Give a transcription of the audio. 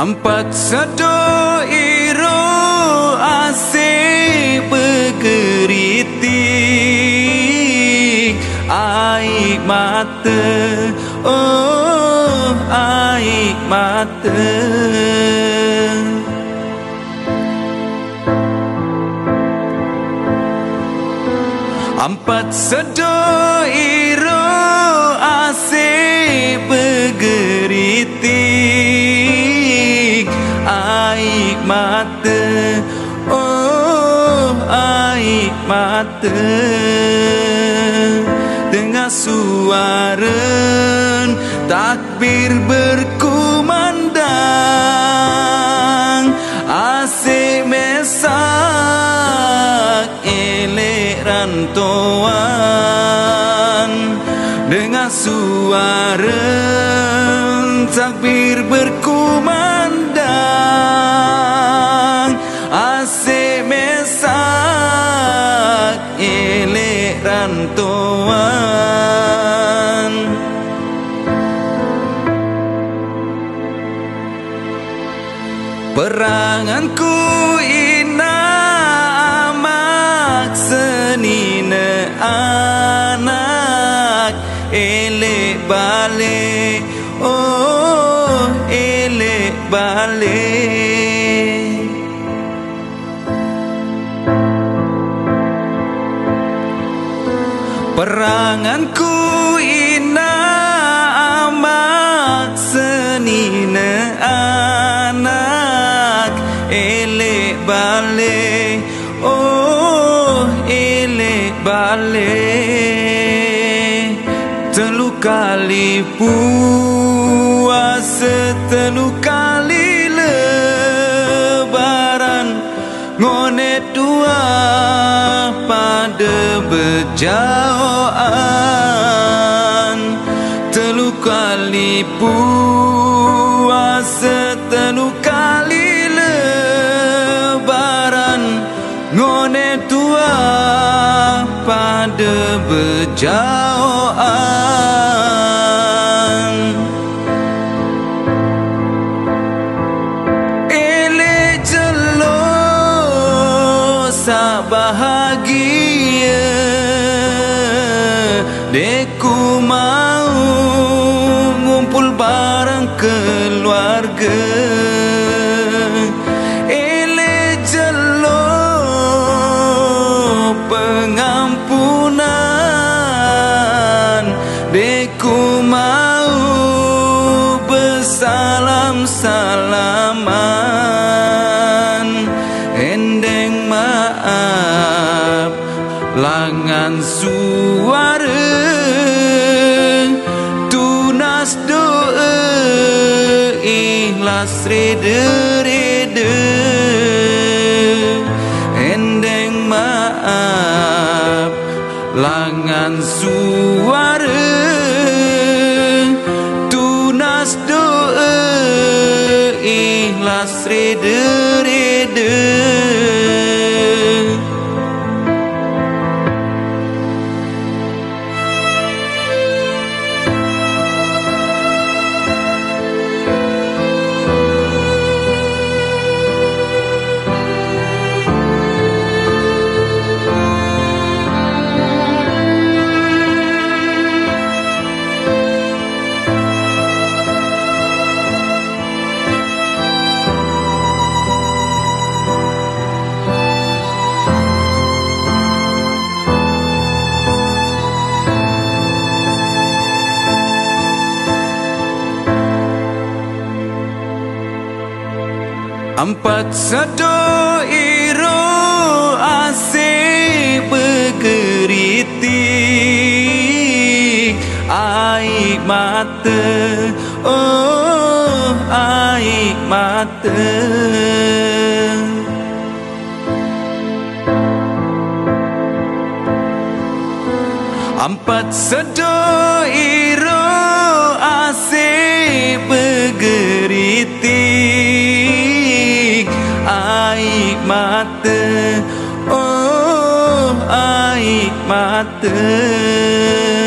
Empat satu iru asih pekeritik aik mata, oh aik mata. Empat sedoh iru asih pegeritik aik mata, oh aik mata. Dengar suara takbir berkumandang, asih mesak elek ranto. Dengar suara takbir berkumandang, asik mesak elek rantauan. Peranganku ina amak seninaan, elek balik, oh elek balik. Peranganku ina amak senina anak, elek balik, oh elek balik. Telu kali puasa, telu kali lebaran, ngone dua pada berjauhan. Telu kali puasa, telu kali lebaran, ngone dua pada berjauhan. Bahagia deku mau ngumpul bareng keluarga, ele jelo pengampunan, deku mau bersalam-salaman, endeng maaf langan suara, tunas doa ikhlas reda-reda, endeng maaf langan suara, tunas doa ikhlas reda-reda. Empat sedoh iru asih pekeritik aik mata, oh aik mata. Empat sedoh iru asih pekeritik aik mata, oh aik mata.